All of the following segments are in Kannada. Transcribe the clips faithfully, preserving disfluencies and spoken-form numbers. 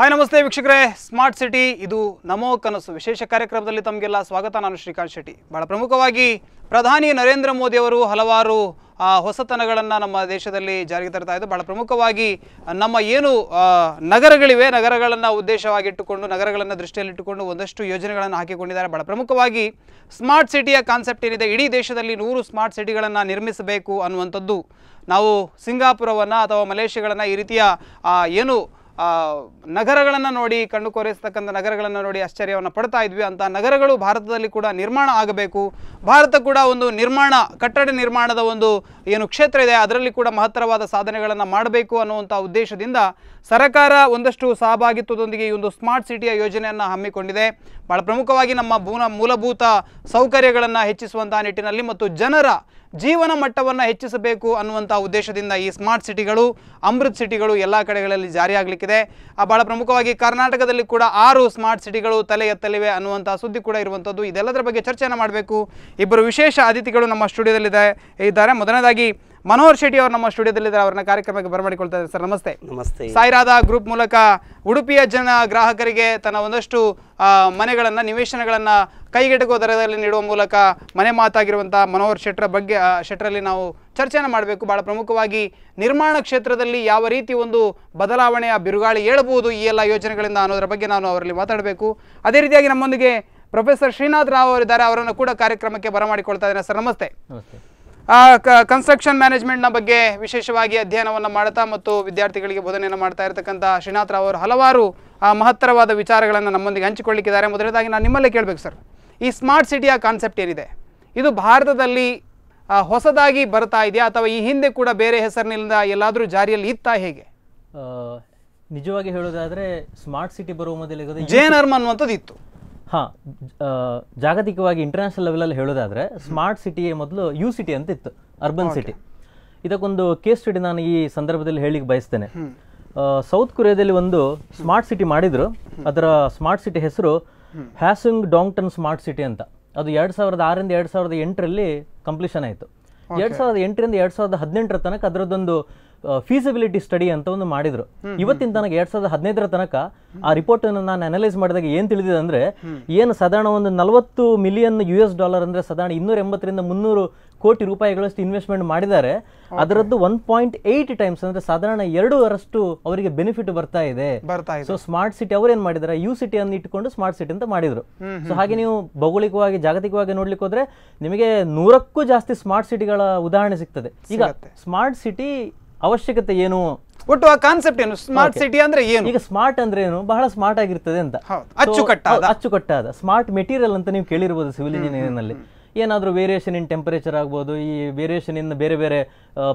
हाय नमस्ते वीक्षकरे स्मार्ट सिटी इदु नमो कनसु विशेष कार्यक्रमदल्लि तमगेल्ल स्वागत। नानु श्रीकांत शेट्टी। बहळ प्रमुखवागि प्रधानी नरेंद्र मोदी अवरु हलवारु ಹೊಸತನಗಳನ್ನು ನಮ್ಮ ದೇಶದಲ್ಲಿ ಜಾರಿಗೆ ತರ್ತಾ ಇದ್ದು ಬಹಳ ಪ್ರಮುಖವಾಗಿ ನಮ್ಮ ಏನು ನಗರಗಳಿವೆ ನಗರಗಳನ್ನು ಉದ್ದೇಶವಾಗಿಟ್ಟುಕೊಂಡು ನಗರಗಳನ್ನು ದೃಷ್ಟಿಯಲ್ಲಿಟ್ಟುಕೊಂಡು ಒಂದಷ್ಟು ಯೋಜನೆಗಳನ್ನು ಹಾಕಿಕೊಂಡಿದ್ದಾರೆ। ಬಹಳ ಪ್ರಮುಖವಾಗಿ ಸ್ಮಾರ್ಟ್ ಸಿಟಿಯ ಕಾನ್ಸೆಪ್ಟ್ ಏನಿದೆ, ಇಡೀ ದೇಶದಲ್ಲಿ ನೂರು ಸ್ಮಾರ್ಟ್ ಸಿಟಿಗಳನ್ನು ನಿರ್ಮಿಸಬೇಕು ಅನ್ನುವಂಥದ್ದು. ನಾವು ಸಿಂಗಾಪುರವನ್ನು ಅಥವಾ ಮಲೇಷ್ಯಾಗಳನ್ನು ಈ ರೀತಿಯ ಏನು ನಗರಗಳನ್ನು ನೋಡಿ, ಕಣ್ಣು ಕೊರೆಸ್ತಕ್ಕಂಥ ನಗರಗಳನ್ನು ನೋಡಿ ಆಶ್ಚರ್ಯವನ್ನು ಪಡ್ತಾ ಇದ್ವಿ. ಅಂಥ ನಗರಗಳು ಭಾರತದಲ್ಲಿ ಕೂಡ ನಿರ್ಮಾಣ ಆಗಬೇಕು. ಭಾರತ ಕೂಡ ಒಂದು ನಿರ್ಮಾಣ ಕಟ್ಟಡ ನಿರ್ಮಾಣದ ಒಂದು ಏನು ಕ್ಷೇತ್ರ ಇದೆ ಅದರಲ್ಲಿ ಕೂಡ ಮಹತ್ತರವಾದ ಸಾಧನೆಗಳನ್ನು ಮಾಡಬೇಕು ಅನ್ನುವಂಥ ಉದ್ದೇಶದಿಂದ ಸರ್ಕಾರ ಒಂದಷ್ಟು ಸಹಭಾಗಿತ್ವದೊಂದಿಗೆ ಈ ಒಂದು ಸ್ಮಾರ್ಟ್ ಸಿಟಿಯ ಯೋಜನೆಯನ್ನು ಹಮ್ಮಿಕೊಂಡಿದೆ. ಬಹಳ ಪ್ರಮುಖವಾಗಿ ನಮ್ಮ ಭೂನ ಮೂಲಭೂತ ಸೌಕರ್ಯಗಳನ್ನು ಹೆಚ್ಚಿಸುವಂಥ ನಿಟ್ಟಿನಲ್ಲಿ ಮತ್ತು ಜನರ ಜೀವನ ಮಟ್ಟವನ್ನು ಹೆಚ್ಚಿಸಬೇಕು ಅನ್ನುವಂಥ ಉದ್ದೇಶದಿಂದ ಈ ಸ್ಮಾರ್ಟ್ ಸಿಟಿಗಳು, ಅಮೃತ್ ಸಿಟಿಗಳು ಎಲ್ಲ ಕಡೆಗಳಲ್ಲಿ ಜಾರಿಯಾಗಲಿಕ್ಕಿದೆ. ಬಹಳ ಪ್ರಮುಖವಾಗಿ ಕರ್ನಾಟಕದಲ್ಲಿ ಕೂಡ ಆರು ಸ್ಮಾರ್ಟ್ ಸಿಟಿಗಳು ತಲೆ ಎತ್ತಲಿವೆ ಅನ್ನುವಂಥ ಸುದ್ದಿ ಕೂಡ ಇರುವಂಥದ್ದು. ಇದೆಲ್ಲದರ ಬಗ್ಗೆ ಚರ್ಚೆಯನ್ನು ಮಾಡಬೇಕು. ಇಬ್ಬರು ವಿಶೇಷ ಅತಿಥಿಗಳು ನಮ್ಮ ಸ್ಟುಡಿಯೋದಲ್ಲಿದೆ ಇದ್ದಾರೆ. ಮೊದಲನೇದಾಗಿ ಮನೋಹರ್ ಶೆಟ್ಟಿ ಅವರು ನಮ್ಮ ಸ್ಟುಡಿಯೋದಲ್ಲಿದ್ದಾರೆ. ಅವರನ್ನ ಕಾರ್ಯಕ್ರಮಕ್ಕೆ ಬರಮಾಡಿಕೊಳ್ತಾ ಇದ್ದಾರೆ. ಸರ್ ನಮಸ್ತೆ. ನಮಸ್ತೆ. ಸಾಯಿರಾಧಾ ಗ್ರೂಪ್ ಮೂಲಕ ಉಡುಪಿಯ ಜನ ಗ್ರಾಹಕರಿಗೆ ತನ್ನ ಒಂದಷ್ಟು ಮನೆಗಳನ್ನು, ನಿವೇಶನಗಳನ್ನು ಕೈಗೆಟಕುವ ದರದಲ್ಲಿ ನೀಡುವ ಮೂಲಕ ಮನೆ ಮಾತಾಗಿರುವಂಥ ಮನೋಹರ್ ಶೆಟ್ಟರ ಬಗ್ಗೆ ಶೆಟ್ಟರಲ್ಲಿ ನಾವು ಚರ್ಚೆಯನ್ನು ಮಾಡಬೇಕು. ಭಾಳ ಪ್ರಮುಖವಾಗಿ ನಿರ್ಮಾಣ ಕ್ಷೇತ್ರದಲ್ಲಿ ಯಾವ ರೀತಿ ಒಂದು ಬದಲಾವಣೆಯ ಬಿರುಗಾಳಿ ಏಳಬಹುದು ಈ ಎಲ್ಲ ಯೋಜನೆಗಳಿಂದ ಅನ್ನೋದರ ಬಗ್ಗೆ ನಾನು ಅವರಲ್ಲಿ ಮಾತಾಡಬೇಕು. ಅದೇ ರೀತಿಯಾಗಿ ನಮ್ಮೊಂದಿಗೆ ಪ್ರೊಫೆಸರ್ ಶ್ರೀನಾಥ್ ರಾವ್ ಅವರಿದ್ದಾರೆ. ಅವರನ್ನು ಕೂಡ ಕಾರ್ಯಕ್ರಮಕ್ಕೆ ಬರಮಾಡಿಕೊಳ್ತಾ ಇದ್ದಾರೆ. ಸರ್ ನಮಸ್ತೆ. ನಮಸ್ತೆ. ಕನ್ಸ್ಟ್ರಕ್ಷನ್ ಮ್ಯಾನೇಜ್ಮೆಂಟ್ನ ಬಗ್ಗೆ ವಿಶೇಷವಾಗಿ ಅಧ್ಯಯನವನ್ನು ಮಾಡ್ತಾ ಮತ್ತು ವಿದ್ಯಾರ್ಥಿಗಳಿಗೆ ಬೋಧನೆಯನ್ನು ಮಾಡ್ತಾ ಇರತಕ್ಕಂಥ ಶ್ರೀನಾಥ್ ರಾವ್ ಅವರು ಹಲವಾರು ಮಹತ್ತರವಾದ ವಿಚಾರಗಳನ್ನು ನಮ್ಮೊಂದಿಗೆ ಹಂಚಿಕೊಳ್ಳಿಕ್ಕಿದ್ದಾರೆ. ಮೊದಲನೇದಾಗಿ ನಾನು ನಿಮ್ಮಲ್ಲೇ ಕೇಳಬೇಕು ಸರ್, ಈ ಸ್ಮಾರ್ಟ್ ಸಿಟಿಯ ಕಾನ್ಸೆಪ್ಟ್ ಏನಿದೆ ಇದು ಭಾರತದಲ್ಲಿ ಹೊಸದಾಗಿ ಬರ್ತಾ ಇದೆಯಾ ಅಥವಾ ಈ ಹಿಂದೆ ಕೂಡ ಬೇರೆ ಹೆಸರಿನಿಂದ ಎಲ್ಲಾದರೂ ಜಾರಿಯಲ್ಲಿ ಇತ್ತಾ ಹೇಗೆ? ನಿಜವಾಗಿ ಹೇಳೋದಾದರೆ ಸ್ಮಾರ್ಟ್ ಸಿಟಿ ಬರುವ ಮೊದಲಿಗೆ ಜೇನರ್ಮ್ ಅನ್ನುವಂಥದ್ದು ಇತ್ತು. ಹಾಂ, ಜಾಗತಿಕವಾಗಿ ಇಂಟರ್ನ್ಯಾಷನಲ್ ಲೆವೆಲಲ್ಲಿ ಹೇಳೋದಾದರೆ ಸ್ಮಾರ್ಟ್ ಸಿಟಿಯೇ ಮೊದಲು ಯು ಸಿಟಿ ಅಂತ ಇತ್ತು, ಅರ್ಬನ್ ಸಿಟಿ. ಇದಕ್ಕೊಂದು ಕೇಸ್ ಸ್ಟಡಿ ನಾನು ಈ ಸಂದರ್ಭದಲ್ಲಿ ಹೇಳಿಕ್ ಬಯಸ್ತೇನೆ. ಸೌತ್ ಕೊರಿಯಾದಲ್ಲಿ ಒಂದು ಸ್ಮಾರ್ಟ್ ಸಿಟಿ ಮಾಡಿದರು. ಅದರ ಸ್ಮಾರ್ಟ್ ಸಿಟಿ ಹೆಸರು ಹ್ಯಾಸುಂಗ್ ಡಾಂಗ್ಟನ್ ಸ್ಮಾರ್ಟ್ ಸಿಟಿ ಅಂತ. ಅದು ಎರಡು ಸಾವಿರದ ಆರರಿಂದ ಎರಡು ಸಾವಿರದ ಎಂಟರಲ್ಲಿ ಕಂಪ್ಲೀಷನ್ ಆಯಿತು. ಎರಡು ಸಾವಿರದ ಎಂಟರಿಂದ ಎರಡು ಸಾವಿರದ ಹದಿನೆಂಟರ ತನಕ ಅದರದ್ದೊಂದು ಫೀಸಿಬಿಲಿಟಿ ಸ್ಟಡಿ ಅಂತ ಒಂದು ಮಾಡಿದ್ರು. ಇವತ್ತಿನ ತನಕ ಎರಡ್ ಸಾವಿರದ ಹದಿನೈದರ ತನಕ ಆ ರಿಪೋರ್ಟ್ ಅನ್ನು ನಾನು ಅನಲೈಸ್ ಮಾಡಿದಾಗ ಏನ್ ತಿಳಿದಿದೆ ಅಂದ್ರೆ, ಏನು ಸಾಧಾರಣ ಒಂದು ನಲವತ್ತು ಮಿಲಿಯನ್ ಯು ಎಸ್ ಡಾಲರ್ ಅಂದ್ರೆ ಸಾಧಾರಣ ಇನ್ನೂರ ಎಂಬತ್ತರಿಂದ ಮುನ್ನೂರು ಕೋಟಿ ರೂಪಾಯಿಗಳಷ್ಟು ಇನ್ವೆಸ್ಟ್ಮೆಂಟ್ ಮಾಡಿದ್ದಾರೆ. ಅದರದ್ದು ಒನ್ ಪಾಯಿಂಟ್ ಏಟ್ ಟೈಮ್ಸ್ ಅಂದ್ರೆ ಸಾಧಾರಣ ಎರಡೂವರಷ್ಟು ಅವರಿಗೆ ಬೆನಿಫಿಟ್ ಬರ್ತಾ ಇದೆ. ಸೊ ಸ್ಮಾರ್ಟ್ ಸಿಟಿ ಅವ್ರು ಏನ್ ಮಾಡಿದ್ದಾರೆ, ಯು ಸಿಟಿ ಅನ್ನು ಇಟ್ಟುಕೊಂಡು ಸ್ಮಾರ್ಟ್ ಸಿಟಿ ಅಂತ ಮಾಡಿದ್ರು. ಸೊ ಹಾಗೆ ನೀವು ಭೌಗೋಳಿಕವಾಗಿ ಜಾಗತಿಕವಾಗಿ ನೋಡ್ಲಿಕ್ಕೆ ಹೋದ್ರೆ ನಿಮಗೆ ನೂರಕ್ಕೂ ಜಾಸ್ತಿ ಸ್ಮಾರ್ಟ್ ಸಿಟಿಗಳ ಉದಾಹರಣೆ ಸಿಗ್ತದೆ. ಈಗ ಸ್ಮಾರ್ಟ್ ಸಿಟಿ ಅವಶ್ಯಕತೆ ಏನು, ಒಟ್ಟು ಆ ಕಾನ್ಸೆಪ್ಟ್ ಏನು, ಸ್ಮಾರ್ಟ್ ಸಿಟಿ ಅಂದ್ರೆ ಏನು, ಈಗ ಸ್ಮಾರ್ಟ್ ಅಂದ್ರೆ ಏನು, ಬಹಳ ಸ್ಮಾರ್ಟ್ ಆಗಿರ್ತದೆ ಅಂತ. ಅಚ್ಚುಕಟ್ಟಾದ ಅಚ್ಚುಕಟ್ಟಾದ ಸ್ಮಾರ್ಟ್ ಮೆಟೀರಿಯಲ್ ಅಂತ ನೀವು ಕೇಳಿರ್ಬೋದು. ಸಿವಿಲ್ ಇಂಜಿನಿಯರಿಂಗ್ ನಲ್ಲಿ ಏನಾದರೂ ವೇರಿಯೇಷನ್ ಇನ್ ಟೆಂಪರೇಚರ್ ಆಗ್ಬೋದು, ಈ ವೇರಿಯೇಷನ್ ಇನ್ ಬೇರೆ ಬೇರೆ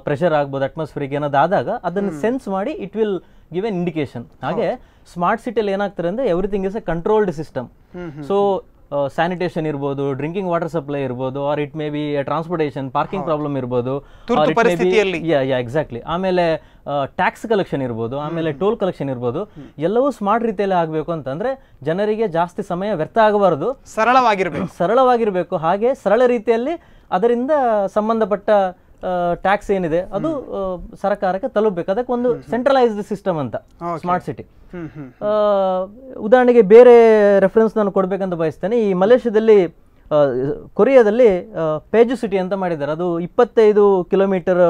ಪ್ರೆಷರ್ ಆಗ್ಬೋದು, ಅಟ್ಮಾಸ್ಫಿಯರ್ಗೆ ಏನಾದ್ರು ಆದಾಗ ಅದನ್ನು ಸೆನ್ಸ್ ಮಾಡಿ it will give an indication. ಹಾಗೆ ಸ್ಮಾರ್ಟ್ ಸಿಟಿಯಲ್ಲಿ ಏನಾಗ್ತಾರೆ ಅಂದ್ರೆ everything is a controlled system. So sanitation ಇರ್ಬೋದು, ಡ್ರಿಂಕಿಂಗ್ ವಾಟರ್ ಸಪ್ಲೈ ಇರ್ಬೋದು, or it may be transportation, parking problem ಇರ್ಬೋದು, ಎಕ್ಸಾಕ್ಟ್ಲಿ ಆಮೇಲೆ ಟ್ಯಾಕ್ಸ್ ಕಲೆಕ್ಷನ್ ಇರ್ಬೋದು, ಆಮೇಲೆ ಟೋಲ್ ಕಲೆಕ್ಷನ್ ಇರ್ಬೋದು, ಎಲ್ಲವೂ ಸ್ಮಾರ್ಟ್ ರೀತಿಯಲ್ಲಿ ಆಗಬೇಕು ಅಂತಂದ್ರೆ ಜನರಿಗೆ ಜಾಸ್ತಿ ಸಮಯ ವ್ಯರ್ಥ ಆಗಬಾರದು, ಸರಳವಾಗಿರ್ಬೇಕು ಸರಳವಾಗಿರ್ಬೇಕು ಹಾಗೆ ಸರಳ ರೀತಿಯಲ್ಲಿ ಅದರಿಂದ ಸಂಬಂಧಪಟ್ಟ ಟ್ಯಾಕ್ಸ್ ಏನಿದೆ ಅದು ಸರ್ಕಾರಕ್ಕೆ ತಲುಪಬೇಕು. ಅದಕ್ಕೆ ಒಂದು ಸೆಂಟ್ರಲೈಸ್ಡ್ ಸಿಸ್ಟಮ್ ಅಂತ ಸ್ಮಾರ್ಟ್ ಸಿಟಿ. ಉದಾಹರಣೆಗೆ ಬೇರೆ ರೆಫರೆನ್ಸ್ ನಾನು ಕೊಡಬೇಕಂತ ಬಯಸ್ತೇನೆ. ಈ ಮಲೇಷ್ಯಾದಲ್ಲಿ, ಕೊರಿಯಾದಲ್ಲಿ ಪೇಜು ಸಿಟಿ ಅಂತ ಮಾಡಿದ್ದಾರೆ. ಅದು ಇಪ್ಪತ್ತೈದು ಕಿಲೋಮೀಟರ್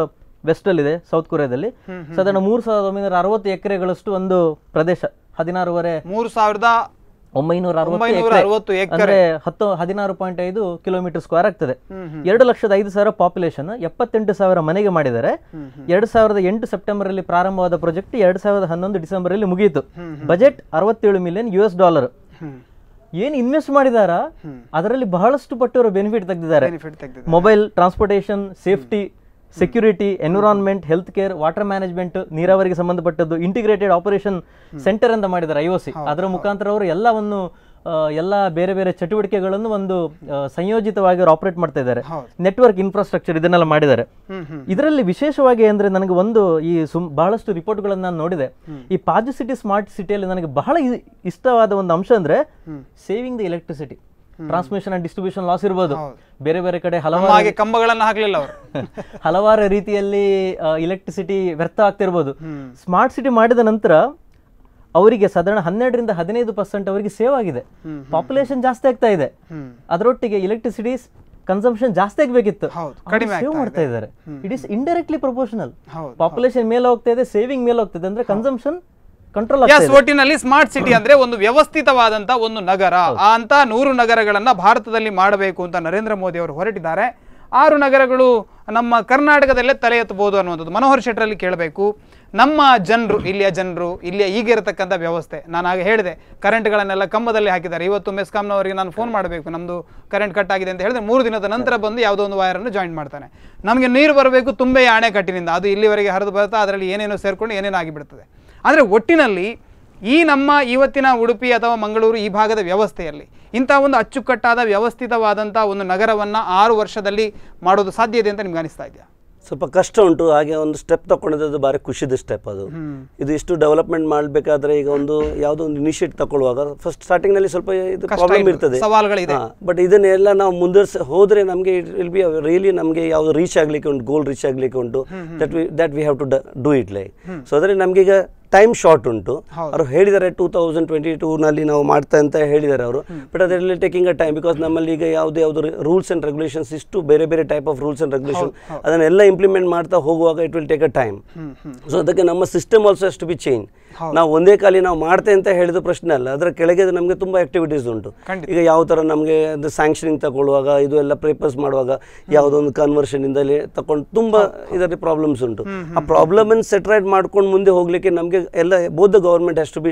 ವೆಸ್ಟಲ್ಲಿದೆ ಸೌತ್ ಕೊರಿಯಾದಲ್ಲಿ. ಸಾಧಾರಣ ಮೂರು ಸಾವಿರದ ಒಂಬೈನೂರ ಅರವತ್ತು ಎಕರೆಗಳಷ್ಟು ಒಂದು ಪ್ರದೇಶ, ಹದಿನಾರೂವರೆ ಮೂರು ಸಾವಿರದ ಒಂಬೈನೂರ ಅರವತ್ತು ಅಂದ್ರೆ ಹತ್ತು ಹದಿನಾರು ಪಾಯಿಂಟ್ ಐದು ಕಿಲೋಮೀಟರ್ ಸ್ಕ್ವೇರ್ ಆಗ್ತದೆ. ಎರಡು ಲಕ್ಷದ ಐದು ಸಾವಿರ ಪಾಪ್ಯುಲೇಷನ್, ಎಪ್ಪತ್ತೆಂಟು ಸಾವಿರ ಮನೆಗೆ ಮಾಡಿದ್ದಾರೆ. ಎರಡ್ ಸಾವಿರದ ಎಂಟು ಸೆಪ್ಟೆಂಬರ್ ಅಲ್ಲಿ ಪ್ರಾರಂಭವಾದ ಪ್ರಾಜೆಕ್ಟ್ ಎರಡ್ ಸಾವಿರದ ಹನ್ನೊಂದು ಡಿಸೆಂಬರ್ ಅಲ್ಲಿ ಮುಗಿಯಿತು. ಬಜೆಟ್ ಅರವತ್ತೇಳು ಮಿಲಿಯನ್ ಯು ಎಸ್ ಡಾಲರ್. ಏನ್ ಇನ್ವೆಸ್ಟ್ ಮಾಡಿದಾರ ಅದರಲ್ಲಿ ಬಹಳಷ್ಟು ಪಟ್ಟವರು ಬೆನಿಫಿಟ್ ತೆಗೆದಿದ್ದಾರೆ. Mobile, transportation, safety, security, environment, health care, water management, ನೀರಾವರಿಗೆ ಸಂಬಂಧಪಟ್ಟದ್ದು ಇಂಟಿಗ್ರೇಟೆಡ್ ಆಪರೇಷನ್ ಸೆಂಟರ್ ಅಂತ ಮಾಡಿದ್ದಾರೆ ಐ ಓ ಸಿ. ಅದರ ಮುಖಾಂತರ ಅವರು ಎಲ್ಲವನ್ನು ಎಲ್ಲ ಬೇರೆ ಬೇರೆ ಚಟುವಟಿಕೆಗಳನ್ನು ಒಂದು ಸಂಯೋಜಿತವಾಗಿ ಅವರು ಆಪರೇಟ್ ಮಾಡ್ತಾ ಇದ್ದಾರೆ. ನೆಟ್ವರ್ಕ್ ಇನ್ಫ್ರಾಸ್ಟ್ರಕ್ಚರ್ ಇದನ್ನೆಲ್ಲ ಮಾಡಿದ್ದಾರೆ. ಇದರಲ್ಲಿ ವಿಶೇಷವಾಗಿ ಅಂದ್ರೆ ನನಗೆ ಒಂದು ಈ ಸುಮ್ ಬಹಳಷ್ಟು ರಿಪೋರ್ಟ್ಗಳನ್ನು ನಾನು ನೋಡಿದೆ. ಈ ಪಾಜು ಸಿಟಿ ಸ್ಮಾರ್ಟ್ ಸಿಟಿಯಲ್ಲಿ ನನಗೆ ಬಹಳ ಇಷ್ಟವಾದ ಒಂದು ಅಂಶ ಅಂದ್ರೆ saving the electricity. Transmission and distribution loss ಇರ್ಬೋದು, ಬೇರೆ ಬೇರೆ ಕಡೆ ಹಲವಾರು ಕಂಬಗಳನ್ನು ಹಾಕಲಿಲ್ಲ ಅವರು, ಹಲವಾರು ರೀತಿಯಲ್ಲಿ ಎಲೆಕ್ಟ್ರಿಸಿಟಿ ವ್ಯರ್ಥ ಆಗ್ತಿರ್ಬೋದು. ಸ್ಮಾರ್ಟ್ ಸಿಟಿ ಮಾಡಿದ ನಂತರ ಅವರಿಗೆ ಸಾಧಾರಣ ಹನ್ನೆರಡರಿಂದ ಹದಿನೈದು ಪರ್ಸೆಂಟ್ ಅವರಿಗೆ ಸೇವ್ ಆಗಿದೆ. ಪಾಪ್ಯುಲೇಷನ್ ಜಾಸ್ತಿ ಆಗ್ತಾ ಇದೆ, ಅದರೊಟ್ಟಿಗೆ ಎಲೆಕ್ಟ್ರಿಸಿಟಿ ಕನ್ಸಂಪ್ಷನ್ ಜಾಸ್ತಿ ಆಗಬೇಕಿತ್ತು, ಸೇವ್ ಮಾಡ್ತಾ ಇದ್ದಾರೆ. It is indirectly proportional. Population ಮೇಲೆ ಹೋಗ್ತಾ ಇದೆ, ಸೇವಿಂಗ್ ಮೇಲೆ ಹೋಗ್ತಾ ಇದೆ, ಅಂದ್ರೆ ಕನ್ಸಂಪ್ಷನ್ ಕಂಟ್ರೋಲ್ ಆಗ್ತಾ ಇದೆ. ಒಟ್ಟಿನಲ್ಲಿ ಸ್ಮಾರ್ಟ್ ಸಿಟಿ ಅಂದ್ರೆ ಒಂದು ವ್ಯವಸ್ಥಿತವಾದಂತ ಒಂದು ನಗರ ಅಂತ ನೂರು ನಗರಗಳನ್ನ ಭಾರತದಲ್ಲಿ ಮಾಡಬೇಕು ಅಂತ ನರೇಂದ್ರ ಮೋದಿ ಅವರು ಹೊರಟಿದ್ದಾರೆ. ಆರು ನಗರಗಳು ನಮ್ಮ ಕರ್ನಾಟಕದಲ್ಲೇ ತಲೆ ಎತ್ತಬಹುದು ಅನ್ನುವಂಥದ್ದು. ಮನೋಹರ್ ಶೆಟ್ಟರಲ್ಲಿ ಕೇಳಬೇಕು, ನಮ್ಮ ಜನರು, ಇಲ್ಲಿಯ ಜನರು, ಇಲ್ಲಿಯ ಈಗಿರತಕ್ಕಂಥ ವ್ಯವಸ್ಥೆ, ನಾನು ಆಗ ಹೇಳಿದೆ ಕರೆಂಟ್ಗಳನ್ನೆಲ್ಲ ಕಂಬದಲ್ಲಿ ಹಾಕಿದ್ದಾರೆ. ಇವತ್ತು ಮೆಸ್ಕಾಮ್ನವರಿಗೆ ನಾನು ಫೋನ್ ಮಾಡಬೇಕು, ನಮ್ಮದು ಕರೆಂಟ್ ಕಟ್ ಆಗಿದೆ ಅಂತ ಹೇಳಿದ್ರೆ ಮೂರು ದಿನದ ನಂತರ ಬಂದು ಯಾವುದೋ ಒಂದು ವೈರನ್ನು ಜಾಯಿಂಟ್ ಮಾಡ್ತಾನೆ. ನಮಗೆ ನೀರು ಬರಬೇಕು ತುಂಬೆ ಆಣೆ ಕಟ್ಟಿನಿಂದ, ಅದು ಇಲ್ಲಿವರೆಗೆ ಹರಿದು ಬರುತ್ತೆ, ಅದರಲ್ಲಿ ಏನೇನೋ ಸೇರಿಕೊಂಡು ಏನೇನೋ ಆಗಿಬಿಡ್ತದೆ. ಆದರೆ ಒಟ್ಟಿನಲ್ಲಿ ಈ ನಮ್ಮ ಇವತ್ತಿನ ಉಡುಪಿ ಅಥವಾ ಮಂಗಳೂರು ಈ ಭಾಗದ ವ್ಯವಸ್ಥೆಯಲ್ಲಿ ಇಂಥ ಒಂದು ಅಚ್ಚುಕಟ್ಟಾದ ವ್ಯವಸ್ಥಿತವಾದಂಥ ಒಂದು ನಗರವನ್ನು ಆರು ವರ್ಷದಲ್ಲಿ ಮಾಡೋದು ಸಾಧ್ಯ ಇದೆ ಅಂತ ನಿಮ್ಗೆ ಅನಿಸ್ತಾ ಇದೆಯಾ? ಸ್ವಲ್ಪ ಕಷ್ಟ ಉಂಟು. ಹಾಗೆ ಒಂದು ಸ್ಟೆಪ್ ತಗೊಂಡಿದ್ದು ಭಾರಿ ಖುಷಿದ ಸ್ಟೆಪ್ ಅದು. ಇದು ಇಷ್ಟು ಡೆವಲಪ್ಮೆಂಟ್ ಮಾಡಬೇಕಾದ್ರೆ ಈಗ ಒಂದು ಯಾವುದೋ ಒಂದು ಇನಿಷಿಯೇಟ್ ತಗೊಳ್ಳುವಾಗ ಫಸ್ಟ್ ಸ್ಟಾರ್ಟಿಂಗ್ನಲ್ಲಿ ಸ್ವಲ್ಪ ಇದು ಪ್ರಾಬ್ಲಮ್ ಇರ್ತದೆ, ಸವಾಲುಗಳಿದೆ. ಬಟ್ ಇದನ್ನೆಲ್ಲ ನಾವು ಮುಂದರ್ಸಿ ಹೋದರೆ ನಮಗೆ ಇಟ್ ವಿಲ್ ಬಿ ರಿಯಲಿ ನಮಗೆ ಯಾವುದು ರೀಚ್ ಆಗಲಿಕ್ಕೆ ಉಂಟು, ಗೋಲ್ ರೀಚ್ ಆಗಲಿಕ್ಕೆ ಉಂಟು, that we that we have to do it like. So ಅದರಲ್ಲಿ ನಮಗೀಗ ಟೈಮ್ ಶಾರ್ಟ್ ಉಂಟು. ಅವರು ಹೇಳಿದ್ದಾರೆ ಟೂ ತೌಸಂಡ್ ಟ್ವೆಂಟಿ ಟೂನಲ್ಲಿ ನಾವು ಮಾಡ್ತಾ ಅಂತ ಹೇಳಿದ್ದಾರೆ ಅವರು. ಬಟ್ ಅದರಲ್ಲಿ ಟೇಕಿಂಗ್ ಅ ಟೈಮ್, ಬಿಕಾಸ್ ನಮ್ಮಲ್ಲಿ ಈಗ ಯಾವುದು ಯಾವುದು ರೂಲ್ಸ್ ಆ್ಯಂಡ್ ರೆಗ್ಯುಲೇಷನ್ಸ್ ಇಷ್ಟು ಬೇರೆ ಬೇರೆ type of rules and regulation ಅದನ್ನೆಲ್ಲ ಇಂಪ್ಲಿಮೆಂಟ್ ಮಾಡ್ತಾ ಹೋಗುವಾಗ it will take a time. So ಅದಕ್ಕೆ ನಮ್ಮ ಸಿಸ್ಟಮ್ ಆಲ್ಸೋ ಎಷ್ಟು ಬಿ ಚೇಂಜ್. ನಾವು ಒಂದೇ ಖಾಲಿ ನಾವು ಮಾಡ್ತೆ ಅಂತ ಹೇಳಿದ ಪ್ರಶ್ನೆ ಅಲ್ಲ, ಅದರ ಕೆಳಗೆ ನಮಗೆ ತುಂಬ ಆಕ್ಟಿವಿಟೀಸ್ ಉಂಟು. ಈಗ ಯಾವ ಥರ ನಮಗೆ ಅದು ಸ್ಯಾಂಕ್ಷನಿಂಗ್ ತಗೊಳ್ಳುವಾಗ, ಇದು ಎಲ್ಲ ಪೇಪರ್ಸ್ ಮಾಡುವಾಗ ಯಾವುದೊಂದು ಕನ್ವರ್ಷನಿಂದಲೇ ತಗೊಂಡು ತುಂಬ ಇದರಲ್ಲಿ ಪ್ರಾಬ್ಲಮ್ಸ್ ಉಂಟು. ಆ ಪ್ರಾಬ್ಲಮನ್ನು ಸೆಟ್ರೈಟ್ ಮಾಡ್ಕೊಂಡು ಮುಂದೆ ಹೋಗಲಿಕ್ಕೆ ನಮಗೆ ಎಲ್ಲ both government has to be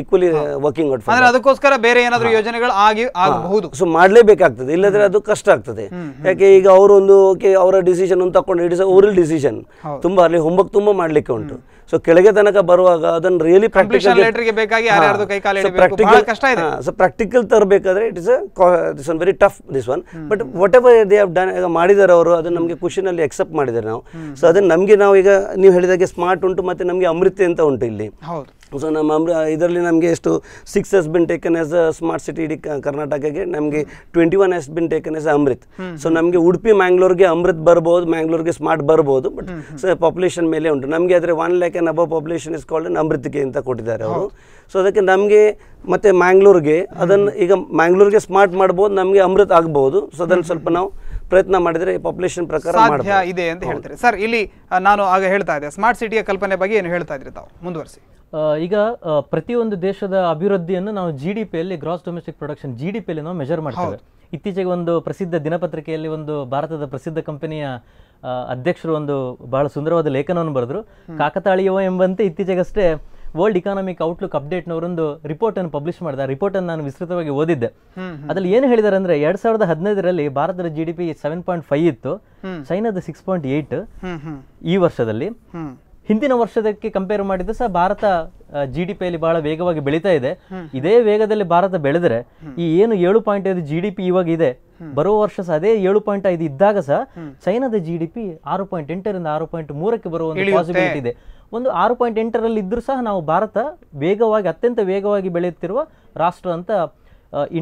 equally working out. ಅಂದ್ರೆ ಅದಕ್ಕೋಸ್ಕರ ಬೇರೆ ಏನಾದರೂ ಯೋಜನೆಗಳು ಆಗಿ ಆಗಬಹುದು, ಸೊ ಮಾಡಲೇಬೇಕಾಗ್ತದೆ, ಇಲ್ಲದ್ರೆ ಅದು ಕಷ್ಟ ಆಗ್ತದೆ. ಯಾಕೆ ಈಗ ಅವರೊಂದು ಓಕೆ ಅವರ ಡಿಸಿಷನ್ ಒಂದು ತಗೊಂಡು ಇಟ್ ಇಸ್ ಓರಲ್ ಡಿಸಿಷನ್, ತುಂಬ ಅಲ್ಲಿ ಹೋಮ್ವರ್ಕ್ ತುಂಬ ಮಾಡಲಿಕ್ಕೆ ಉಂಟು. ಸೊ ಕೆಳಗೆ ತನಕ ಬರುವಾಗ ಅದನ್ನು ರಿಯಲಿ ಪ್ರಾಕ್ಟಿಕಲ್ ಪ್ರಾಕ್ಟಿಕಲ್ ತರಬೇಕಾದ್ರೆ it is this one very tough this one. But whatever they have done ಮಾಡಿದ್ದಾರೆ ಅವರು, ಅದನ್ನು ನಮಗೆ ಖುಷಿನಲ್ಲಿ ಎಕ್ಸೆಪ್ಟ್ ಮಾಡಿದ್ದಾರೆ ನಾವು. ಸೊ ಅದನ್ನು ನಮಗೆ ನಾವು ಈಗ ನೀವು ಹೇಳಿದಾಗೆ ಸ್ಮಾರ್ಟ್ ಉಂಟು, ಮತ್ತು ನಮಗೆ ಅಮೃತ ಅಂತ ಉಂಟು ಇಲ್ಲಿ. ಸೊ ನಮ್ಮ ಅಮ್ರ ಇದರಲ್ಲಿ ನಮಗೆ ಎಷ್ಟು six has been taken as a smart city, ಇಡೀ ಕರ್ನಾಟಕಕ್ಕೆ ನಮಗೆ twenty one has been taken as Amrut. So ನಮಗೆ ಉಡುಪಿ ಮ್ಯಾಂಗ್ಳೂರ್ಗೆ ಅಮೃತ್ ಬರ್ಬೋದು, ಮ್ಯಾಂಗ್ಳೂರ್ಗೆ ಸ್ಮಾರ್ಟ್ ಬರ್ಬೋದು, ಬಟ್ ಸೊ ಪಾಪ್ಯುಲೇಷನ್ ಮೇಲೆ ಉಂಟು ನಮಗೆ. ಆದರೆ one lakh and above population is called ಅಮೃತ್ಗೆ ಅಂತ ಕೊಟ್ಟಿದ್ದಾರೆ ಅವರು. ಸೊ ಅದಕ್ಕೆ ನಮಗೆ ಮತ್ತು ಮ್ಯಾಂಗ್ಳೂರ್ಗೆ ಅದನ್ನು ಈಗ ಮ್ಯಾಂಗ್ಳೂರ್ಗೆ ಸ್ಮಾರ್ಟ್ ಮಾಡ್ಬೋದು, ನಮಗೆ ಅಮೃತ್ ಆಗ್ಬೋದು. ಸೊ ಅದನ್ನು ಸ್ವಲ್ಪ ನಾವು ಪ್ರಯತ್ನ ಮಾಡಿದರೆ ಪಾಪ್ಯುಲೇಷನ್ ಪ್ರಕಾರ ಸಾಧ್ಯ ಇದೆ ಅಂತ ಹೇಳ್ತಾರೆ. ಸರ್, ಇಲ್ಲಿ ನಾನು ಆಗ ಹೇಳ್ತಾ ಇದ್ದೆ ಸ್ಮಾರ್ಟ್ ಸಿಟಿಯ ಕಲ್ಪನೆ ಬಗ್ಗೆ ಏನು ಹೇಳ್ತಾ ಇದ್ರಿ ತಾವು, ಮುಂದುವರಿಸಿ. ಈಗ ಪ್ರತಿಯೊಂದು ದೇಶದ ಅಭಿವೃದ್ಧಿಯನ್ನು ನಾವು ಜಿ ಡಿ ಪಿಯಲ್ಲಿ, gross domestic production G D ಪಿಯಲ್ಲಿ ನಾವು ಮೆಜರ್ ಮಾಡ್ತೇವೆ. ಇತ್ತೀಚೆಗೆ ಒಂದು ಪ್ರಸಿದ್ಧ ದಿನಪತ್ರಿಕೆಯಲ್ಲಿ ಒಂದು ಭಾರತದ ಪ್ರಸಿದ್ಧ ಕಂಪನಿಯ ಅಧ್ಯಕ್ಷರು ಒಂದು ಬಹಳ ಸುಂದರವಾದ ಲೇಖನವನ್ನು ಬರೆದರು. ಕಾಕತಾಳೀಯವ ಎಂಬಂತೆ ಇತ್ತೀಚೆಗಷ್ಟೇ ವರ್ಲ್ಡ್ ಇಕಾನಮಿಕ್ ಔಟ್ಲುಕ್ ಅಪ್ಡೇಟ್ನವರೊಂದು ರಿಪೋರ್ಟ್ ಅನ್ನು ಪಬ್ಲಿಷ್ ಮಾಡಿದ. ರಿಪೋರ್ಟ್ ಅನ್ನು ನಾನು ವಿಸ್ತೃತವಾಗಿ ಓದಿದ್ದೆ. ಅದ್ರಲ್ಲಿ ಏನು ಹೇಳಿದ್ದಾರೆ ಅಂದ್ರೆ, ಎರಡ್ ಸಾವಿರದ ಹದಿನೈದರಲ್ಲಿ ಭಾರತದ G D P seven point five ಇತ್ತು, ಚೈನಾದ ಸಿಕ್ಸ್ ಪಾಯಿಂಟ್ ಏಟ್ ಈ ವರ್ಷದಲ್ಲಿ. ಹಿಂದಿನ ವರ್ಷದಕ್ಕೆ ಕಂಪೇರ್ ಮಾಡಿದ್ರೆ ಸಹ ಭಾರತ ಜಿ ಡಿ ಪಿಯಲ್ಲಿ ಬಹಳ ವೇಗವಾಗಿ ಬೆಳೀತಾ ಇದೆ. ಇದೇ ವೇಗದಲ್ಲಿ ಭಾರತ ಬೆಳೆದ್ರೆ ಈ ಏನು ಏಳು ಪಾಯಿಂಟ್ ಐದು ಜಿ ಡಿ ಪಿ ಇವಾಗ ಇದೆ, ಬರುವ ವರ್ಷ ಸಹ ಅದೇ ಏಳು ಪಾಯಿಂಟ್ ಐದು ಇದ್ದಾಗ ಸಹ ಚೈನಾದ ಜಿ ಡಿ ಪಿ ಆರು ಪಾಯಿಂಟ್ ಎಂಟರಿಂದ ಆರು ಪಾಯಿಂಟ್ ಮೂರಕ್ಕೆ ಬರುವ ಒಂದು ಪಾಸಿಬಿಲಿಟಿ ಇದೆ. ಒಂದು ಆರು ಪಾಯಿಂಟ್ ಎಂಟರಲ್ಲಿ ಇದ್ರೂ ಸಹ ನಾವು ಭಾರತ ವೇಗವಾಗಿ, ಅತ್ಯಂತ ವೇಗವಾಗಿ ಬೆಳೆಯುತ್ತಿರುವ ರಾಷ್ಟ್ರ ಅಂತ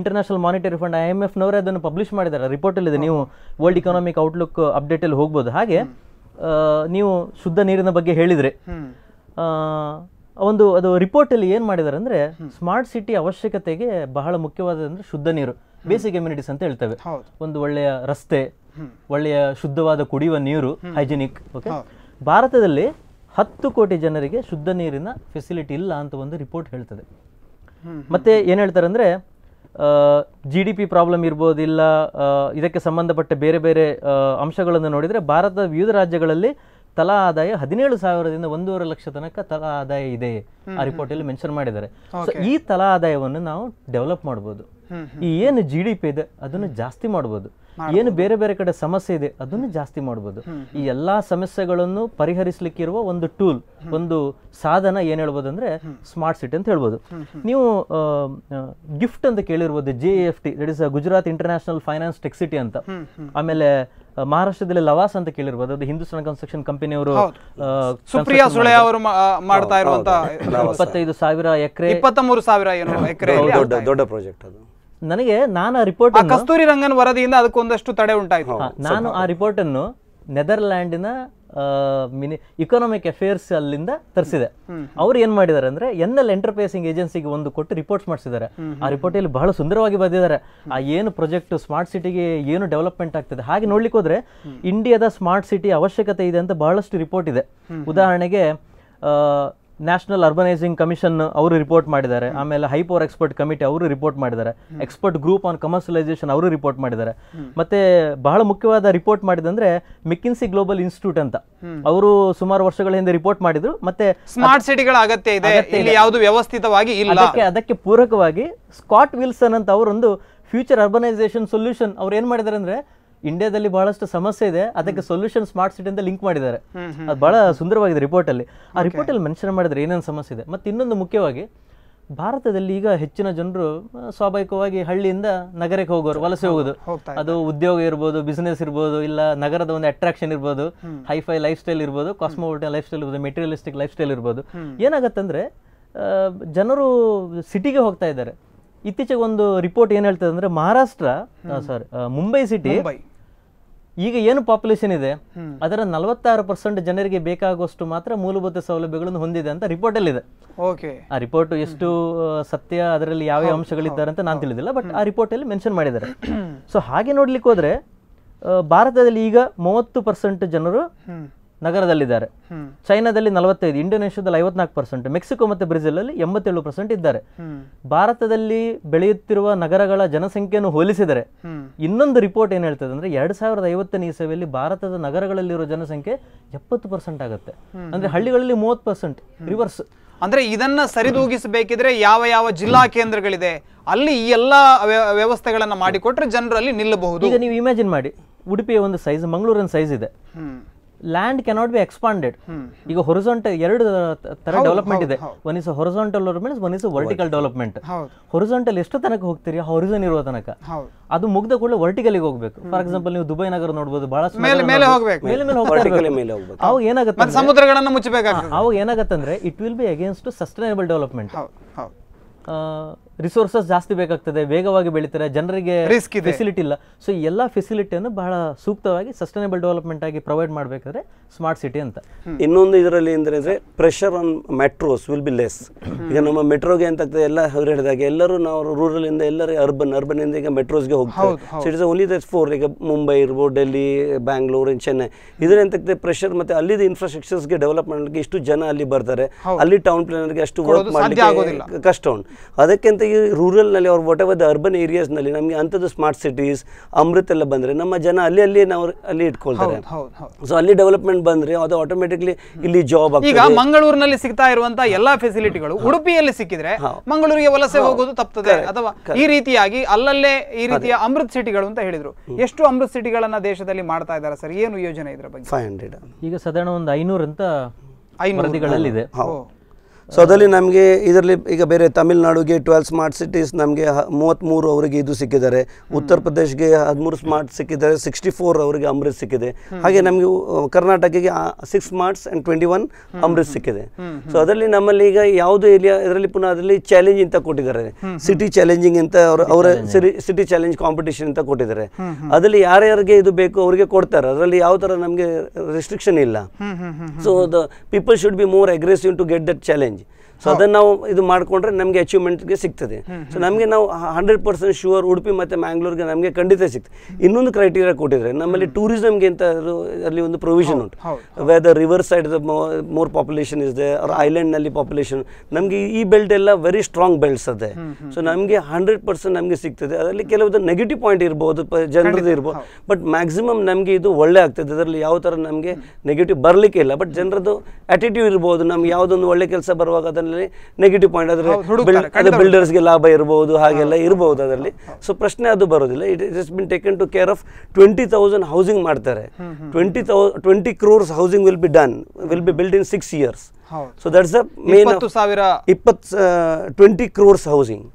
international monetary fund I M ಎಫ್ನವರೇ ಅದನ್ನು ಪಬ್ಲಿಷ್ ಮಾಡಿದ್ದಾರೆ. ರಿಪೋರ್ಟಲ್ಲಿದೆ, ನೀವು ವರ್ಲ್ಡ್ ಇಕಾನಮಿಕ್ ಔಟ್ಲುಕ್ ಅಪ್ಡೇಟಲ್ಲಿ ಹೋಗ್ಬೋದು. ಹಾಗೆ ನೀವು ಶುದ್ಧ ನೀರಿನ ಬಗ್ಗೆ ಹೇಳಿದರೆ, ಒಂದು ಅದು ರಿಪೋರ್ಟಲ್ಲಿ ಏನು ಮಾಡಿದ್ದಾರೆ ಅಂದರೆ, ಸ್ಮಾರ್ಟ್ ಸಿಟಿ ಅವಶ್ಯಕತೆಗೆ ಬಹಳ ಮುಖ್ಯವಾದಂದರೆ ಶುದ್ಧ ನೀರು, ಬೇಸಿಕ್ ಎಮ್ಯುನಿಟೀಸ್ ಅಂತ ಹೇಳ್ತೇವೆ. ಒಂದು ಒಳ್ಳೆಯ ರಸ್ತೆ, ಒಳ್ಳೆಯ ಶುದ್ಧವಾದ ಕುಡಿಯುವ ನೀರು, ಹೈಜಿನಿಕ್. ಓಕೆ, ಭಾರತದಲ್ಲಿ ಹತ್ತು ಕೋಟಿ ಜನರಿಗೆ ಶುದ್ಧ ನೀರಿನ ಫೆಸಿಲಿಟಿ ಇಲ್ಲ ಅಂತ ಒಂದು ರಿಪೋರ್ಟ್ ಹೇಳ್ತದೆ. ಮತ್ತೆ ಏನು ಹೇಳ್ತಾರೆ ಅಂದರೆ, ಜಿ ಡಿ ಪಿ ಪ್ರಾಬ್ಲಮ್ ಇರ್ಬೋದಿಲ್ಲ, ಇದಕ್ಕೆ ಸಂಬಂಧಪಟ್ಟ ಬೇರೆ ಬೇರೆ ಅಂಶಗಳನ್ನು ನೋಡಿದರೆ ಭಾರತದ ವಿವಿಧ ರಾಜ್ಯಗಳಲ್ಲಿ ತಲಾ ಆದಾಯ ಹದಿನೇಳು ಸಾವಿರದಿಂದ ಒಂದೂವರೆ ಲಕ್ಷ ತನಕ ತಲಾ ಆದಾಯ ಇದೆ, ಆ ರಿಪೋರ್ಟಲ್ಲಿ ಮೆನ್ಷನ್ ಮಾಡಿದ್ದಾರೆ. ಸೊ ಈ ತಲಾ ಆದಾಯವನ್ನು ನಾವು ಡೆವಲಪ್ ಮಾಡ್ಬೋದು. ಈ ಏನು ಜಿ ಡಿ ಪಿ ಇದೆ ಅದನ್ನು ಜಾಸ್ತಿ ಮಾಡ್ಬೋದು, ಏನು ಬೇರೆ ಬೇರೆ ಕಡೆ ಸಮಸ್ಯೆ ಇದೆ ಅದನ್ನು ಜಾಸ್ತಿ ಮಾಡ್ಬೋದು. ಈ ಎಲ್ಲಾ ಸಮಸ್ಯೆಗಳನ್ನು ಪರಿಹರಿಸಲಿಕ್ಕಿರುವ ಒಂದು ಟೂಲ್, ಒಂದು ಸಾಧನ ಏನ್ ಹೇಳ್ಬೋದು ಅಂದ್ರೆ ಸ್ಮಾರ್ಟ್ ಸಿಟಿ ಅಂತ ಹೇಳ್ಬೋದು. ನೀವು ಗಿಫ್ಟ್ ಅಂತ ಕೇಳಿರ್ಬೋದು, J F T, that is Gujarat international finance tech city ಅಂತ. ಆಮೇಲೆ ಮಹಾರಾಷ್ಟ್ರದಲ್ಲಿ ಲವಾಸ್ ಅಂತ ಕೇಳಿರ್ಬೋದು, ಅದು ಹಿಂದೂಸ್ತಾನ್ ಕನ್ಸ್ಟ್ರಕ್ಷನ್ ಕಂಪನಿ ಅವರು, ಸುಪ್ರಿಯಾ ಸುಳೆಯ ಅವರು ಮಾಡ್ತಾ ಇರುವಂತ ಇಪ್ಪತ್ತೈದು ಸಾವಿರ ಎಕರೆ ದೊಡ್ಡ ಪ್ರಾಜೆಕ್ಟ್ ಅದು. ನನಗೆ ನಾನು ಆ ರಿಪೋರ್ಟ್ ಕಸ್ತೂರಿ ರಂಗನ್ ವರದಿಯಿಂದ ಅದಕ್ಕೊಂದಷ್ಟು ತಡೆ ಉಂಟಾಯಿತು. ನಾನು ಆ ರಿಪೋರ್ಟ್ ಅನ್ನು ನೆದರ್ಲ್ಯಾಂಡಿನ मिनि इकोनॉमिक अफेयर्स ಅಲ್ಲಿಂದ ತರಿಸಿದೆ. ಅವರು ಏನು ಮಾಡಿದ್ದಾರೆ ಅಂದ್ರೆ ಎನ್ಎಲ್ ಎಂಟರ್ಪ್ರೈಸಿಂಗ್ ಏಜೆನ್ಸಿಗೆ ಒಂದು ಕೊಟ್ಟು ರಿಪೋರ್ಟ್ಸ್ ಮಾಡಿಸಿದ್ದಾರೆ. ಆ ರಿಪೋರ್ಟ್ ಅಲ್ಲಿ ಬಹಳ ಸುಂದರವಾಗಿ ಬರೆದಿದ್ದಾರೆ. ಆ ಏನು ಪ್ರಾಜೆಕ್ಟ್ ಸ್ಮಾರ್ಟ್ ಸಿಟಿಗೆ ಏನು ಡೆವಲಪ್ಮೆಂಟ್ ಆಗ್ತಿದೆ ಹಾಗೆ ನೋಡ್ಲಿಕ್ಕೆ ಹೋದ್ರೆ ಇಂಡಿಯಾದ ಸ್ಮಾರ್ಟ್ ಸಿಟಿ ಅವಶ್ಯಕತೆ ಇದೆ ಅಂತ ಬಹಳಷ್ಟು ರಿಪೋರ್ಟ್ ಇದೆ. ಉದಾಹರಣೆಗೆ ನ್ಯಾಷನಲ್ ಅರ್ಬನೈಸಿಂಗ್ ಕಮಿಷನ್ ಅವರು ರಿಪೋರ್ಟ್ ಮಾಡಿದ್ದಾರೆ. ಆಮೇಲೆ ಹೈ ಪವರ್ ಎಕ್ಸ್ಪರ್ಟ್ ಕಮಿಟಿ ಅವರು ರಿಪೋರ್ಟ್ ಮಾಡಿದ್ದಾರೆ. ಎಕ್ಸ್ಪರ್ಟ್ ಗ್ರೂಪ್ ಆನ್ ಕಮರ್ಷಿಯಲೈಸೇಷನ್ ಅವರು ರಿಪೋರ್ಟ್ ಮಾಡಿದ್ದಾರೆ. ಮತ್ತೆ ಬಹಳ ಮುಖ್ಯವಾದ ರಿಪೋರ್ಟ್ ಮಾಡಿದಂದ್ರೆ ಮೆಕ್ಕಿನ್ಸಿ ಗ್ಲೋಬಲ್ ಇನ್ಸ್ಟಿಟ್ಯೂಟ್ ಅಂತ ಅವರು ಸುಮಾರು ವರ್ಷಗಳ ಹಿಂದೆ ರಿಪೋರ್ಟ್ ಮಾಡಿದ್ರು. ಮತ್ತೆ ಸ್ಮಾರ್ಟ್ ಸಿಟಿಗಳ ಅಗತ್ಯ ಇದೆ, ಇಲ್ಲಿ ಯಾವುದು ವ್ಯವಸ್ಥಿತವಾಗಿ ಇಲ್ಲ, ಅದಕ್ಕೆ ಅದಕ್ಕೆ ಪೂರಕವಾಗಿ ಸ್ಕಾಟ್ ವಿಲ್ಸನ್ ಅಂತ ಅವರೊಂದು ಫ್ಯೂಚರ್ ಅರ್ಬನೈಸೇಷನ್ ಸೊಲ್ಯೂಷನ್ ಅವ್ರು ಏನ್ ಮಾಡಿದ್ದಾರೆ ಅಂದ್ರೆ ಇಂಡಿಯಾದಲ್ಲಿ ಬಹಳಷ್ಟು ಸಮಸ್ಯೆ ಇದೆ, ಅದಕ್ಕೆ ಸೊಲ್ಯೂಷನ್ ಸ್ಮಾರ್ಟ್ ಸಿಟಿ ಅಂತ ಲಿಂಕ್ ಮಾಡಿದ್ದಾರೆ. ಅದು ಬಹಳ ಸುಂದರವಾಗಿದೆ ರಿಪೋರ್ಟ್ ಅಲ್ಲಿ. ಆ ರಿಪೋರ್ಟ್ ಅಲ್ಲಿ ಮೆನ್ಷನ್ ಮಾಡಿದ್ರೆ ಏನೇನು ಸಮಸ್ಯೆ ಇದೆ. ಮತ್ತೆ ಇನ್ನೊಂದು ಮುಖ್ಯವಾಗಿ ಭಾರತದಲ್ಲಿ ಈಗ ಹೆಚ್ಚಿನ ಜನರು ಸ್ವಾಭಾವಿಕವಾಗಿ ಹಳ್ಳಿಯಿಂದ ನಗರಕ್ಕೆ ಹೋಗೋರು, ವಲಸೆ ಹೋಗೋದು. ಅದು ಉದ್ಯೋಗ ಇರ್ಬೋದು, ಬಿಸ್ನೆಸ್ ಇರ್ಬೋದು, ಇಲ್ಲ ನಗರದ ಒಂದು ಅಟ್ರಾಕ್ಷನ್ ಇರ್ಬೋದು, ಹೈಫೈ ಲೈಫ್ ಸ್ಟೈಲ್ ಇರ್ಬೋದು, ಕಾಸ್ಮೋಪಾಲಿಟನ್ ಲೈಫ್ ಸ್ಟೈಲ್ ಇರ್ಬೋದು, ಮೆಟೀರಿಯಲಿಸ್ಟಿಕ್ ಲೈಫ್ ಸ್ಟೈಲ್ ಇರ್ಬೋದು. ಏನಾಗತ್ತಂದ್ರೆ ಜನರು ಸಿಟಿಗೆ ಹೋಗ್ತಾ ಇದ್ದಾರೆ. ಇತ್ತೀಚೆಗೆ ಒಂದು ರಿಪೋರ್ಟ್ ಏನ್ ಹೇಳ್ತದೆ ಅಂದ್ರೆ ಮಹಾರಾಷ್ಟ್ರ ಸಾರಿ ಮುಂಬೈ ಸಿಟಿ ಈಗ ಏನು ಪಾಪ್ಯುಲೇಷನ್ ಇದೆ ಅದರ ನಲವತ್ತಾರು ಪರ್ಸೆಂಟ್ ಜನರಿಗೆ ಬೇಕಾಗುವಷ್ಟು ಮಾತ್ರ ಮೂಲಭೂತ ಸೌಲಭ್ಯಗಳನ್ನು ಹೊಂದಿದೆ ಅಂತ ರಿಪೋರ್ಟ್ ಅಲ್ಲಿ ಇದೆ. ಆ ರಿಪೋರ್ಟ್ ಎಷ್ಟು ಸತ್ಯ, ಅದರಲ್ಲಿ ಯಾವ ಯಾವ ಅಂಶಗಳಿದ್ದಾರೆ ಅಂತ ನಾನು ತಿಳಿದಿಲ್ಲ, ಬಟ್ ಆ ರಿಪೋರ್ಟ್ ಅಲ್ಲಿ ಮೆನ್ಷನ್ ಮಾಡಿದ್ದಾರೆ. ಸೊ ಹಾಗೆ ನೋಡ್ಲಿಕ್ಕೆ ಹೋದ್ರೆ ಭಾರತದಲ್ಲಿ ಈಗ ಮೂವತ್ತು ಪರ್ಸೆಂಟ್ ಜನರು ನಗರದಲ್ಲಿದ್ದಾರೆ, ಚೈನಾದಲ್ಲಿ ನಲವತ್ತೈದು, ಇಂಡೋನೇಷ್ಯಾದಲ್ಲಿ ಐವತ್ನಾಲ್ಕು ಪರ್ಸೆಂಟ್, ಮೆಕ್ಸಿಕೋ ಮತ್ತು ಬ್ರೆಜಿಲ್ ಅಲ್ಲಿ ಎಂಬತ್ತೇಳು ಪರ್ಸೆಂಟ್ ಇದ್ದಾರೆ. ಭಾರತದಲ್ಲಿ ಬೆಳೆಯುತ್ತಿರುವ ನಗರಗಳ ಜನಸಂಖ್ಯೆಯನ್ನು ಹೋಲಿಸಿದರೆ ಇನ್ನೊಂದು ರಿಪೋರ್ಟ್ ಏನ್ ಹೇಳ್ತದೆ ಅಂದ್ರೆ ಎರಡ್ ಸಾವಿರದ ಐವತ್ತನೇ ಇಸವಿಯಲ್ಲಿ ಭಾರತದ ನಗರಗಳಲ್ಲಿರುವ ಜನಸಂಖ್ಯೆ ಎಪ್ಪತ್ತು ಪರ್ಸೆಂಟ್ ಆಗುತ್ತೆ. ಅಂದ್ರೆ ಹಳ್ಳಿಗಳಲ್ಲಿ ಮೂವತ್ತು ಪರ್ಸೆಂಟ್ ರಿವರ್ಸ್. ಅಂದ್ರೆ ಇದನ್ನ ಸರಿದೂಗಿಸಬೇಕಿದ್ರೆ ಯಾವ ಯಾವ ಜಿಲ್ಲಾ ಕೇಂದ್ರಗಳಿದೆ ಅಲ್ಲಿ ಈ ಎಲ್ಲ ವ್ಯವಸ್ಥೆಗಳನ್ನ ಮಾಡಿಕೊಟ್ರೆ ಜನರಲ್ಲಿ ನಿಲ್ಲಬಹುದು. ಈಗ ನೀವು ಇಮ್ಯಾಜಿನ್ ಮಾಡಿ, ಉಡುಪಿಯ ಒಂದು ಸೈಜ್, ಮಂಗಳೂರಿನ ಸೈಜ್ ಇದೆ. Land cannot be expanded. ಈಗ ಹೊರಿಸಾಂಟಲ್ ಎರಡು ತರ ಡೆವಲಪ್ಮೆಂಟ್ ಇದೆ, one is horizontal development, one is vertical development. Horizontal ಎಷ್ಟು ತನಕ ಹೋಗ್ತೀರಿ, ಹೊರಿಸನ್ ಇರುವ ತನಕ. ಅದು ಮುಗ್ದ ಕೂಡ ವರ್ಟಿಕಲ್ಗೆ ಹೋಗ್ಬೇಕು. ಫಾರ್ ಎಕ್ಸಾಂಪಲ್ ನೀವು ದುಬೈ ನಗರ ನೋಡಬಹುದು, ಬಹಳಷ್ಟು ಮೇಲೆ ಮೇಲೆ ಹೋಗಬೇಕು, ಮೇಲೆ ಮೇಲೆ ಹೋಗಬೇಕು. ಅವಾಗ ಏನಾಗುತ್ತೆ ಮತ್ತೆ ಸಮುದ್ರಗಳನ್ನು ಮುಚ್ಚಬೇಕಾಗುತ್ತೆ. ಅವಾಗ ಏನಾಗುತ್ತಂದ್ರೆ it will be against sustainable development. Resources ಜಾಸ್ತಿ ಬೇಕಾಗ್ತದೆ, ವೇಗವಾಗಿ ಬೆಳೀತಾರೆ, ಜನರಿಗೆ ಫೆಸಿಲಿಟಿ ಇಲ್ಲ. ಸೊ ಎಲ್ಲ ಫೆಸಿಲಿಟಿಯನ್ನು ಬಹಳ ಸೂಕ್ತವಾಗಿ ಸಸ್ಟೈನಬಲ್ ಡೆವಲಪ್ಮೆಂಟ್ ಆಗಿ ಪ್ರೊವೈಡ್ ಮಾಡಬೇಕಾದ್ರೆ ಸ್ಮಾರ್ಟ್ ಸಿಟಿ ಅಂತ. ಇನ್ನೊಂದು ಇದರಲ್ಲಿ ಅಂದರೆ pressure on metros will be less. ಈಗ ನಮ್ಮ ಮೆಟ್ರೋಗೆ ಅಂತ ಆಗ್ತದೆ, ಎಲ್ಲ ಅವ್ರು ಹೇಳಿದಾಗೆ ಎಲ್ಲರೂ ನಾವು ರೂರಲ್ ಇಂದ ಎಲ್ಲರೂ ಅರ್ಬನ್, ಅರ್ಬನ್ ಇಂದ ಈಗ ಮೆಟ್ರೋಸ್ಗೆ ಹೋಗ್ತಾರೆ. So it's only that four. ಈಗ ಮುಂಬೈ ಇರ್ಬೋದು, ಡೆಲ್ಲಿ, ಬ್ಯಾಂಗ್ಳೂರ್, ಚೆನ್ನೈ, ಇದ್ರಂತಾಗ್ತದೆ ಪ್ರೆಷರ್. ಮತ್ತೆ ಅಲ್ಲಿದ್ದ ಇನ್ಫ್ರಾಸ್ಟ್ರಕ್ಚರ್ಸ್ಗೆ ಡೆವಲಪ್ಮೆಂಟ್ಗೆ ಇಷ್ಟು ಜನ ಅಲ್ಲಿ ಬರ್ತಾರೆ, ಅಲ್ಲಿ ಟೌನ್ ಪ್ಲಾನರ್ಗೆ ಅಷ್ಟು ವರ್ಕ್ ಮಾಡಲಿಕ್ಕೆ ಕಷ್ಟ ಉಂಟು. ಅದಕ್ಕಿಂತ ಈ ರೂರಲ್ ನಲ್ಲಿ ಅವ್ರು whatever the urban areas ನಲ್ಲಿ ನಮಗೆ ಅಂಥದ್ದು ಸ್ಮಾರ್ಟ್ ಸಿಟೀಸ್ ಅಮೃತ್ ಎಲ್ಲ ಬಂದರೆ ನಮ್ಮ ಜನ ಅಲ್ಲಿ ಅಲ್ಲಿ ನಾವು ಅಲ್ಲಿ ಇಟ್ಕೊಳ್ತಾರೆ. ಸೊ ಅಲ್ಲಿ ಡೆವಲಪ್ಮೆಂಟ್ ಬಂದರೆ ಅದು ಆಟೋಮೆಟಿಕ್ಲಿ ಇಲ್ಲಿ ಜಾಬ್ ಆಗ್ತದೆ. ಈಗ ಮಂಗಳೂರಿನಲ್ಲಿ ಸಿಗ್ತಾ ಇರುವಂತಹ ಎಲ್ಲಾ ಫೆಸಿಲಿಟಿಗಳು ಉಡುಪಿಯಲ್ಲಿ ಸಿಕ್ಕಿದ್ರೆ ಮಂಗಳೂರಿಗೆ ವಲಸೆ ಹೋಗೋದು ತಪ್ತದೆ, ಅಥವಾ ಈ ರೀತಿಯಾಗಿ ಅಲ್ಲಲ್ಲೇ ಈ ರೀತಿಯ ಅಮೃತ್ ಸಿಟಿಗಳು ಅಂತ ಹೇಳಿದ್ರು. ಎಷ್ಟು ಅಮೃತ್ ಸಿಟಿಗಳನ್ನ ದೇಶದಲ್ಲಿ ಮಾಡ್ತಾ ಇದ್ದಾರೆ ಸರ್, ಏನು ಯೋಜನೆ ಇದರ ಬಗ್ಗೆ? ಫೈವ್ ಹಂಡ್ರೆಡ್ ಈಗ ಸಾಧಾರಣ ಒಂದು ಐನೂರು ಅಂತ ವರದಿಗಳಲ್ಲಿದೆ. ಸೊ ಅದರಲ್ಲಿ ನಮಗೆ ಇದರಲ್ಲಿ ಈಗ ಬೇರೆ ತಮಿಳ್ನಾಡುಗೆ ಟ್ವೆಲ್ವ್ ಸ್ಮಾರ್ಟ್ ಸಿಟೀಸ್ ನಮಗೆ ಮೂವತ್ತ್ಮೂರು ಅವರಿಗೆ ಇದು ಸಿಕ್ಕಿದ್ದಾರೆ, ಉತ್ತರ ಪ್ರದೇಶಗೆ ಹದಿಮೂರು ಸ್ಮಾರ್ಟ್ ಸಿಕ್ಕಿದ್ದಾರೆ, ಸಿಕ್ಸ್ಟಿ ಫೋರ್ ಅವರಿಗೆ ಅಮೃತ್ ಸಿಕ್ಕಿದೆ, ಹಾಗೆ ನಮಗೆ ಕರ್ನಾಟಕಕ್ಕೆ six smarts and twenty one Amrut ಸಿಕ್ಕಿದೆ. ಸೊ ಅದರಲ್ಲಿ ನಮ್ಮಲ್ಲಿ ಈಗ ಯಾವುದು ಏರಿಯಾ ಇದರಲ್ಲಿ ಪುನಃ ಅದರಲ್ಲಿ ಚಾಲೆಂಜ್ ಅಂತ ಕೊಟ್ಟಿದ್ದಾರೆ, ಸಿಟಿ ಚಾಲೆಂಜಿಂಗ್ ಅಂತ ಅವರು ಅವರ ಸಿರಿ ಸಿಟಿ ಚಾಲೆಂಜ್ ಕಾಂಪಿಟೇಷನ್ ಅಂತ ಕೊಟ್ಟಿದ್ದಾರೆ. ಅದರಲ್ಲಿ ಯಾರ್ಯಾರಿಗೆ ಇದು ಬೇಕು ಅವರಿಗೆ ಕೊಡ್ತಾರೆ. ಅದರಲ್ಲಿ ಯಾವ ಥರ ನಮಗೆ ರೆಸ್ಟ್ರಿಕ್ಷನ್ ಇಲ್ಲ. So the people should be more aggressive to get that challenge. So ಅದನ್ನು ನಾವು ಇದು ಮಾಡಿಕೊಂಡ್ರೆ ನಮಗೆ ಅಚೀವ್ಮೆಂಟ್ಗೆ ಸಿಗ್ತದೆ. ಸೊ ನಮಗೆ ನಾವು ಹಂಡ್ರೆಡ್ ಪರ್ಸೆಂಟ್ ಶ್ಯೂರ್ ಉಡುಪಿ ಮತ್ತು ಮ್ಯಾಂಗ್ಳೂರ್ಗೆ ನಮಗೆ ಖಂಡಿತ ಸಿಗ್ತದೆ. ಇನ್ನೊಂದು ಕ್ರೈಟೀರಿಯಾ ಕೊಟ್ಟಿದ್ದಾರೆ ನಮ್ಮಲ್ಲಿ ಟೂರಿಸಮ್ಗೆ ಅಂತ ಅಲ್ಲಿ ಒಂದು ಪ್ರೊವಿಷನ್ ಉಂಟು. Whether river side more population is there ಅವ್ರ ಐಲ್ಯಾಂಡ್ನಲ್ಲಿ ಪಾಪ್ಯುಲೇಷನ್, ನಮಗೆ ಈ ಬೆಲ್ಟ್ ಎಲ್ಲ ವೆರಿ ಸ್ಟ್ರಾಂಗ್ ಬೆಲ್ಟ್ಸ್ ಅದೇ. ಸೊ ನಮಗೆ ಹಂಡ್ರೆಡ್ ಪರ್ಸೆಂಟ್ ನಮಗೆ ಸಿಗ್ತದೆ. ಅದರಲ್ಲಿ ಕೆಲವೊಂದು ನೆಗೆಟಿವ್ ಪಾಯಿಂಟ್ ಇರ್ಬೋದು, ಜನರದ್ದು ಇರ್ಬೋದು, ಬಟ್ ಮ್ಯಾಕ್ಸಿಮಮ್ ನಮಗೆ ಇದು ಒಳ್ಳೆ ಆಗ್ತದೆ. ಅದರಲ್ಲಿ ಯಾವ ಥರ ನಮಗೆ ನೆಗೆಟಿವ್ ಬರಲಿಕ್ಕೆ ಇಲ್ಲ. ಬಟ್ ಜನರದ್ದು ಆಟಿಟ್ಯೂಡ್ ಇರ್ಬೋದು, ನಮ್ಗೆ ಯಾವುದೊಂದು ಒಳ್ಳೆ ಕೆಲಸ ಬರುವಾಗ ಅದರಲ್ಲಿ ನೆಗೆಟಿವ್ ಪಾಯಿಂಟ್ ಆದರೆ ಬಿಲ್ಡರ್ಸ್ಗೆ ಲಾಭ ಇರಬಹುದು, ಹಾಗೆಲ್ಲ ಇರಬಹುದು. ಅದರಲ್ಲಿ ಸೊ ಪ್ರಶ್ನೆ ಅದು ಬರೋದಿಲ್ಲ. It is been taken to care of twenty thousand housing ಮಾಡ್ತಾರೆ. Twenty thou twenty crores housing will be done, will be build in six years. So that's the main ಇಪ್ಪತ್ತು twenty crores housing.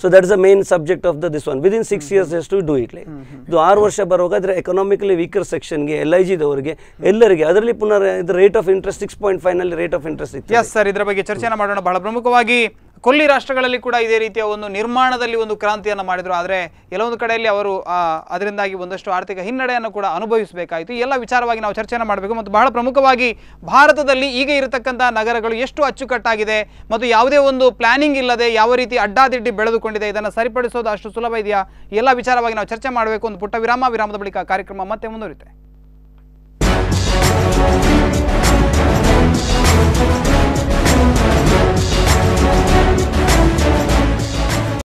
So that's the main subject of the this one. Within six years as to do it. Like ಇದು ಆರು ವರ್ಷ ಬರುವಾಗ ಅದರ ಎಕನಾಮಿಕಲಿ ವೀಕರ್ ಸೆಕ್ಷನ್ಗೆ, ಎಲ್ ಐ ಜಿದವರಿಗೆ, ಎಲ್ಲರಿಗೆ ಅದರಲ್ಲಿ ಪುನಃ rate of interest six point five ನಲ್ಲಿ ರೇಟ್ ಆಫ್ ಇಂಟ್ರೆಸ್ಟ್ ಇತ್ತು. ಎಸ್ ಸರ್, ಇದರ ಬಗ್ಗೆ ಚರ್ಚೆನ ಮಾಡೋಣ. ಬಹಳ ಪ್ರಮುಖವಾಗಿ ಕೊಲ್ಲಿ ರಾಷ್ಟ್ರಗಳಲ್ಲಿ ಕೂಡ ಇದೇ ರೀತಿಯ ಒಂದು ನಿರ್ಮಾಣದಲ್ಲಿ ಒಂದು ಕ್ರಾಂತಿಯನ್ನು ಮಾಡಿದರು. ಆದರೆ ಕೆಲವೊಂದು ಕಡೆಯಲ್ಲಿ ಅವರು ಅದರಿಂದಾಗಿ ಒಂದಷ್ಟು ಆರ್ಥಿಕ ಹಿನ್ನಡೆಯನ್ನು ಕೂಡ ಅನುಭವಿಸಬೇಕಾಯಿತು. ಎಲ್ಲ ವಿಚಾರವಾಗಿ ನಾವು ಚರ್ಚೆಯನ್ನು ಮಾಡಬೇಕು. ಮತ್ತು ಬಹಳ ಪ್ರಮುಖವಾಗಿ ಭಾರತದಲ್ಲಿ ಈಗ ಇರತಕ್ಕಂಥ ನಗರಗಳು ಎಷ್ಟು ಅಚ್ಚುಕಟ್ಟಾಗಿದೆ ಮತ್ತು ಯಾವುದೇ ಒಂದು ಪ್ಲಾನಿಂಗ್ ಇಲ್ಲದೆ ಯಾವ ರೀತಿ ಅಡ್ಡಾದಿಡ್ಡಿ ಬೆಳೆದುಕೊಂಡಿದೆ, ಇದನ್ನು ಸರಿಪಡಿಸೋದು ಅಷ್ಟು ಸುಲಭ ಇದೆಯಾ, ಎಲ್ಲ ವಿಚಾರವಾಗಿ ನಾವು ಚರ್ಚೆ ಮಾಡಬೇಕು. ಒಂದು ಪುಟ್ಟ ವಿರಾಮ, ವಿರಾಮದ ಬಳಿಕ ಕಾರ್ಯಕ್ರಮ ಮತ್ತೆ ಮುಂದುವರಿಯುತ್ತೆ.